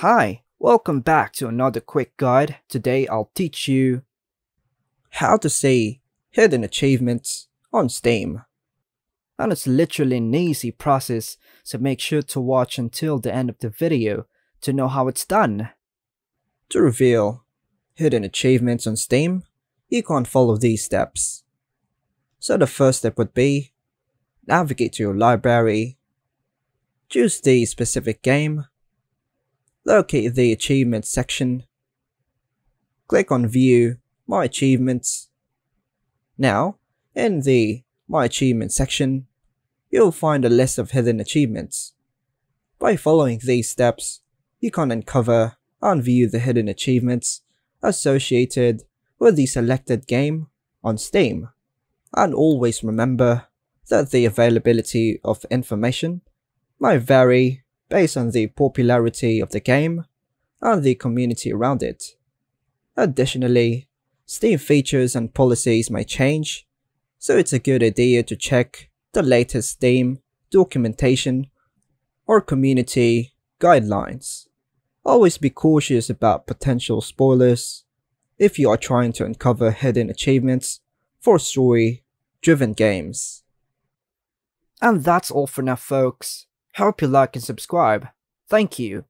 Hi, welcome back to another quick guide. Today I'll teach you how to see hidden achievements on Steam. And it's literally an easy process, so make sure to watch until the end of the video to know how it's done. To reveal hidden achievements on Steam, you can follow these steps. So the first step would be, navigate to your library, choose the specific game, locate the achievements section, click on View My Achievements. Now, in the My Achievements section, you'll find a list of hidden achievements. By following these steps, you can uncover and view the hidden achievements associated with the selected game on Steam. And always remember that the availability of information might vary based on the popularity of the game and the community around it. Additionally, Steam features and policies may change, so it's a good idea to check the latest Steam documentation or community guidelines. Always be cautious about potential spoilers if you are trying to uncover hidden achievements for story-driven games. And that's all for now, folks. Hope you like and subscribe. Thank you.